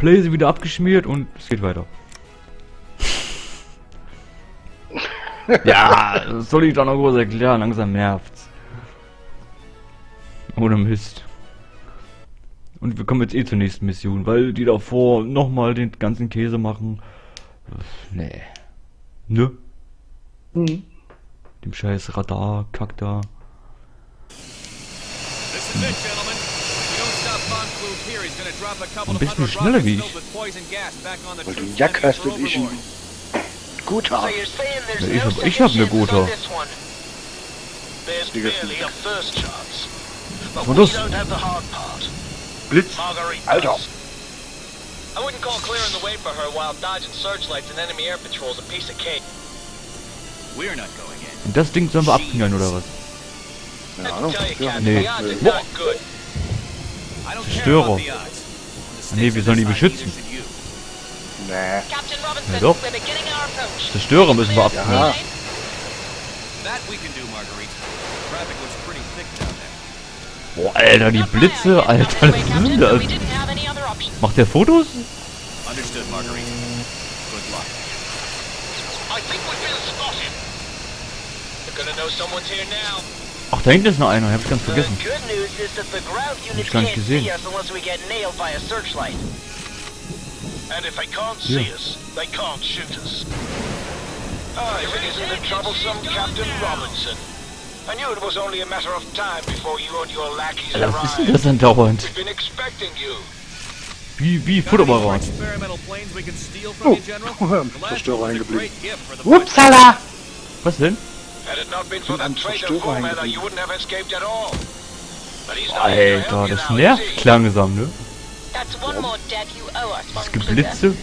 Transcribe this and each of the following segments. Pläse wieder abgeschmiert und es geht weiter. Ja, das soll ich doch noch groß erklären, langsam nervt's. Ohne Mist. Und wir kommen jetzt eh zur nächsten Mission, weil die davor nochmal den ganzen Käse machen. Nee. Ne? Mhm. Dem scheiß Radar, Kack da. Ein bisschen schneller wie ich. Weil du einen Jack hast und ich einen Guter. Ich hab eine Guter. Was war das? Blitz! Alter! Und das Ding sollen wir abknallen oder was? Keine Ahnung. Nee. Zerstörer. Nee, wir sollen die beschützen. Nee. Ja, doch. Zerstörer müssen wir abknallen. Boah, Alter, die Blitze, Alter, das sind das. Macht der Fotos? Ach, da hinten ist noch einer, hab ich ganz vergessen. Hab ich gar nicht gesehen. Hier. Alter, was ist denn das denn dauernd? Wie Futterbaron. Oh, Zerstörer eingeblendet. Upsala! Was denn? Alter, das nervt langsam, ne? Das Geblitze.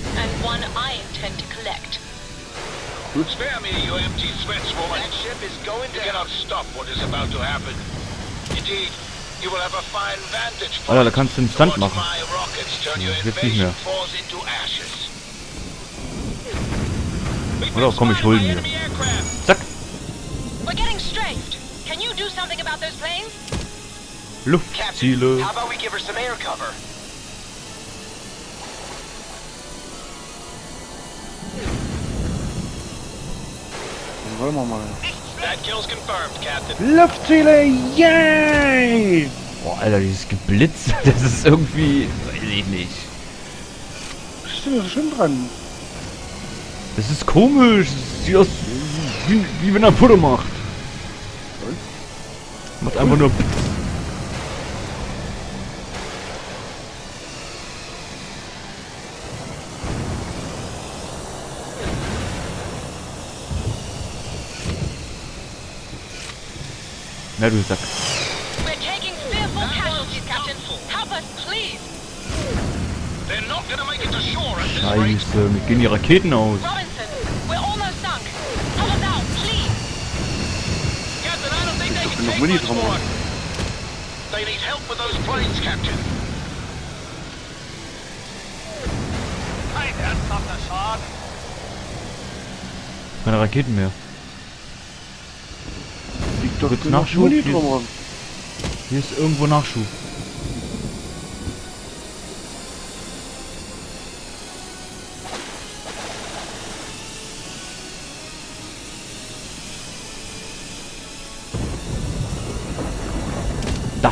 Spare me your empty threats, woman. That ship is going down. You cannot stop what is about to happen. Indeed, you will have a fine vantage point. Alter, da kannst du einen Stand machen. Jetzt nicht mehr. Oder komm, ich hol ihn mir. Zack. Luftziele. Wollen wir mal. Luftziele, yay! Boah, Alter, dieses Geblitz, das ist irgendwie... weiß ich nicht. Was ist denn da schön dran? Das ist komisch, das sieht aus wie wenn er Pudding macht. Was? Macht einfach nur... Na du Sack. Scheiße, mir gehen die Raketen aus. Ich bin noch Mini dran. Keine Raketen mehr. Doch, gibt's Nachschub? Hier ist irgendwo Nachschub. Da!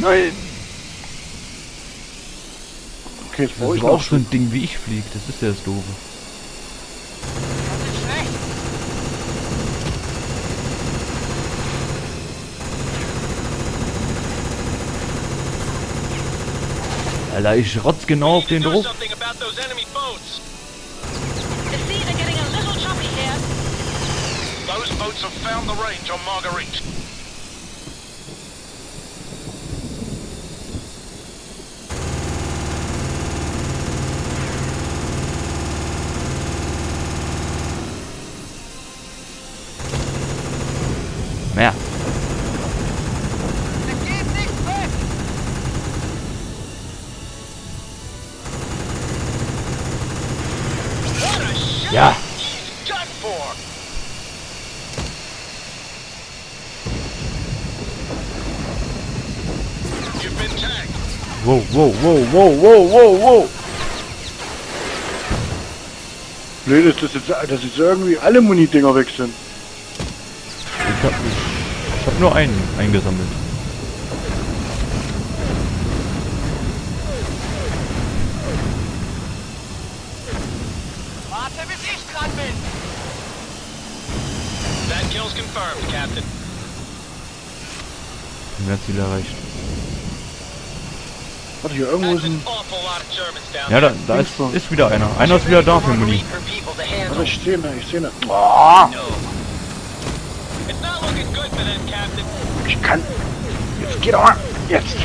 Nein! Okay, das ist auch so ein Ding, wie ich fliege. Das ist ja das Doofe. Alter, ich rotz genau auf den Druck. Mehr. Ja! Wow, wow, wow, wow, wow, wow, wow. Blöd ist das jetzt, dass jetzt irgendwie alle Muni-Dinger weg sind. Ich hab nur einen eingesammelt. Warte, bis ich dran bin. That kill's confirmed, Captain. Wir haben Ziel erreicht. Warte, hier irgendwo ist ein... Ja, da ist wieder einer. Einer ist wieder da für Muni. Warte, ich sehe ne. Oh. Ich kann... Jetzt geht doch. Jetzt!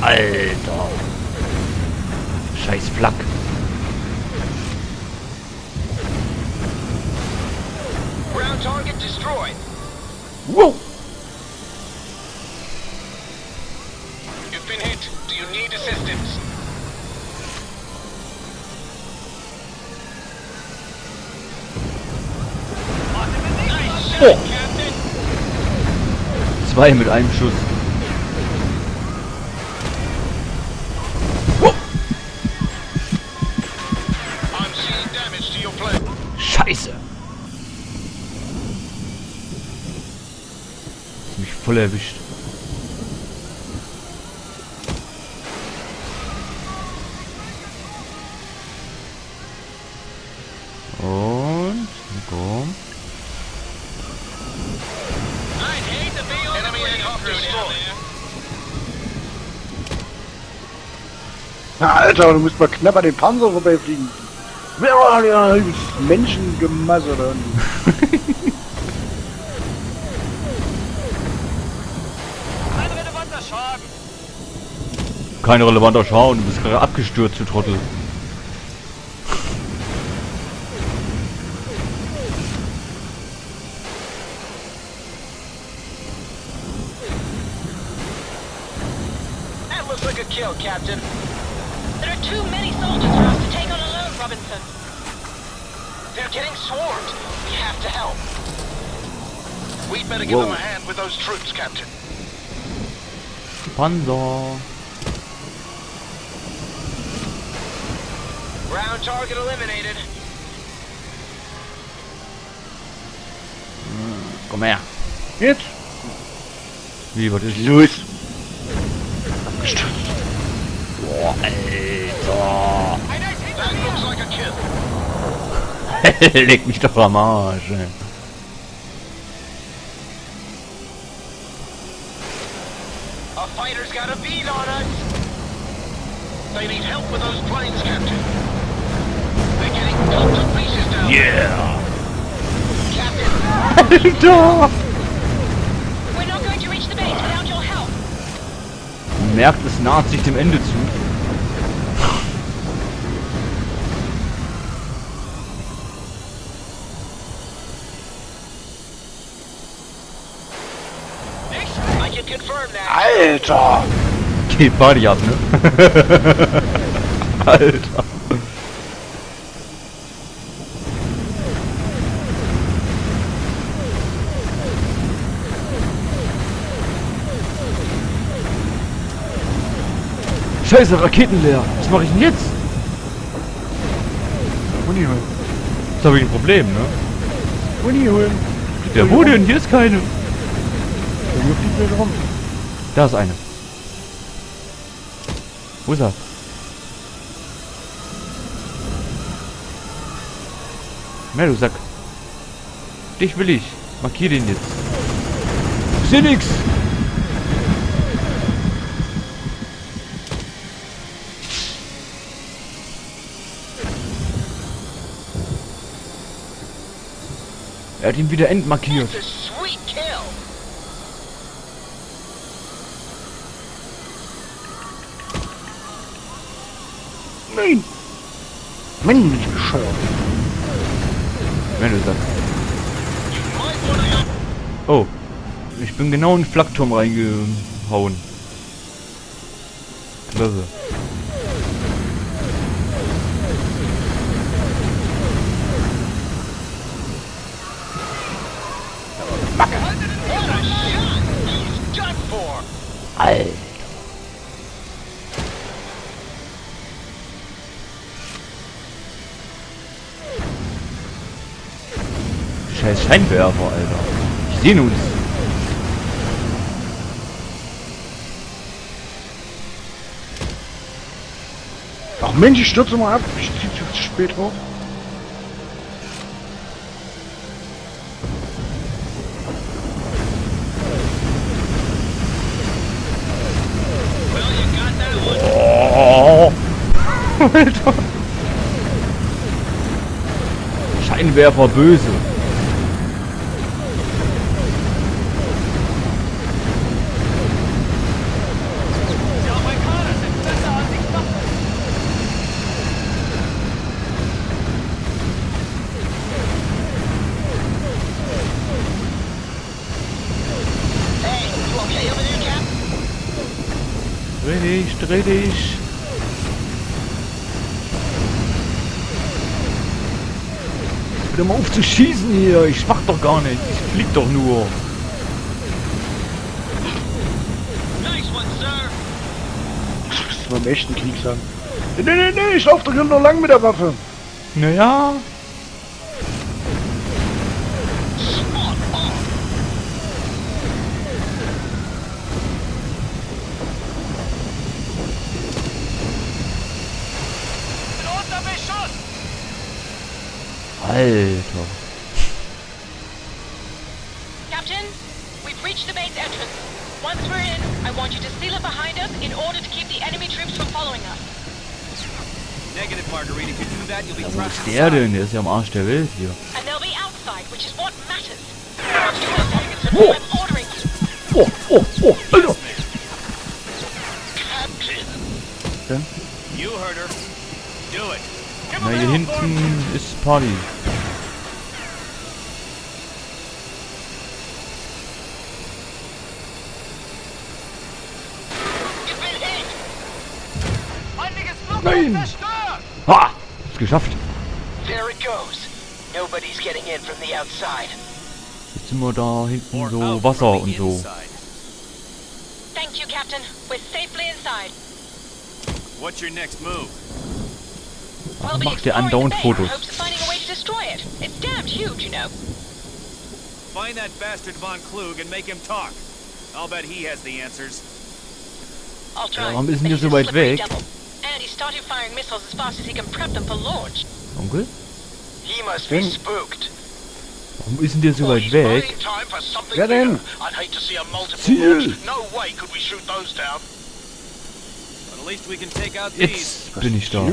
Alter! Scheiß Flak! Target destroyed. Whoa. You've been hit. Do you need assistance? Oh. Zwei mit einem Schuss. Oh. I'm seeing damage to your plane. Scheiße. Mich voll erwischt. Und komm. Alter, du musst mal knapp an den Panzer vorbeifliegen. Menschengemasse dann. Kein relevanter Schaden, du bist gerade abgestürzt, du Trottel. That looks like a kill, Captain. There are too many soldiers for us to take on alone, Robinson. They're getting swarmed. We have to help. We'd better give them a hand with those troops, Captain. Panzer. Ground target eliminated. Komm her. Jetzt? Wie, was ist los? Abgestürzt. Boah, Alter. Leg mich doch am Arsch. A fighter's got a bead on us. They need help with those planes, Captain. Yeah. Captain, we're not going to reach the base without your help. Merkt, es naht sich dem Ende zu. Alter! Geht Party ab, ne? Alter! Scheiße, Raketen leer. Was mache ich denn jetzt? Muni holen. Jetzt habe ich ein Problem, ne? Muni holen. Ja, wo denn? Hier ist keine. Hier fliegt nicht rum. Da ist eine. Wo ist er? Na, du Sack. Dich will ich. Markier den jetzt. Ich seh nix. Er hat ihn wieder entmarkiert. Nein! Mann, bin ich bescheuert. Wenn du sagst. Oh. Ich bin genau in den Flakturm reingehauen. Klasse. Alter. Scheiß Scheinwerfer, Alter. Ich sehe uns. Ach Mensch, ich stürze mal ab. Ich zieh zu spät hoch. Alter. Scheinwerfer böse. Die Amerikaner sind besser als ich dachte. Hey, you okay over there, Cap? Dreh dich. Mal auf zu schießen hier, ich mach doch gar nicht, ich flieg doch nur. Das ist beim echten Krieg sagen. Nee, ich lauf doch hier nur lang mit der Waffe. Naja. Alter. Captain, we've reached the base entrance. Once we're in, I want you to seal it behind us in order to keep the enemy troops from following us. Negative, Margarita. If you do that, you'll be trapped. Was ist der denn? Der ist ja am Arsch der Welt hier. And they'll be outside, which is what matters. Oh. Oh, Alter. Captain. Dann? You heard her. Do it. Na, hier hinten ist Party. Nein! Ha! Ist geschafft! Jetzt sind wir da hinten so Wasser und so. Thank you, Captain. We're safely inside. What's your next move? Macht ihr andauernd Fotos. Warum ist denn hier so weit weg? Onkel? Warum ist denn der so weit weg? Wer denn? Ziel! Jetzt bin ich da.